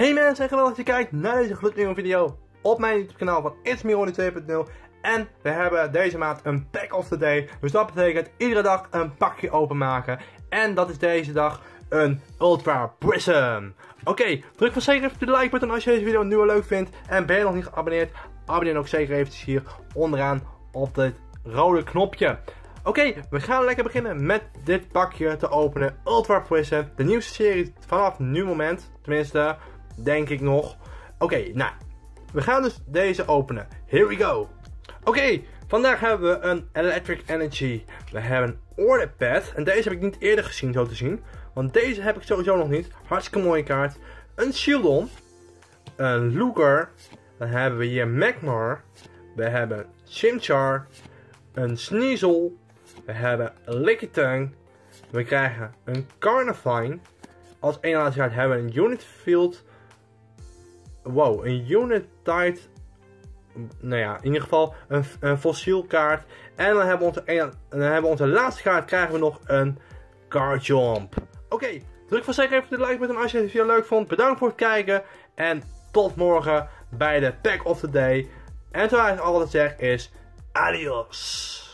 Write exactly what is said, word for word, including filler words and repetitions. Hey mensen, geweldig dat je kijkt naar deze gloednieuwe video op mijn YouTube kanaal van It's Myronny twee punt nul. En we hebben deze maand een pack of the day. Dus dat betekent iedere dag een pakje openmaken. En dat is deze dag een Ultra Prism. Oké, okay, druk van zeker even de like button als je deze video nu al leuk vindt. En ben je nog niet geabonneerd, abonneer dan ook zeker eventjes hier onderaan op dit rode knopje. Oké, okay, we gaan lekker beginnen met dit pakje te openen. Ultra Prism, de nieuwste serie vanaf nu moment. Tenminste, denk ik nog. Oké, okay, nou, we gaan dus deze openen. Here we go. Oké, okay, vandaag hebben we een Electric Energy. We hebben een Orderpad. En deze heb ik niet eerder gezien, zo te zien. Want deze heb ik sowieso nog niet. Hartstikke mooie kaart. Een Shieldon. Een Luger. Dan hebben we hier Magmar. We hebben Shimchar. Een Sneezel. We hebben Lickitung. We krijgen een Carnivine. Als een laatste kaart hebben we een Unit Field. Wow, een Unit Tied. Nou ja, in ieder geval een, een fossiel kaart. En dan hebben, onze, en dan hebben we onze laatste kaart. Krijgen we nog een Card Jump. Oké, okay, druk voor zeker even de like button als je het video leuk vond. Bedankt voor het kijken. En tot morgen bij de Pack of the Day. En zoals ik altijd zeg is... Adios.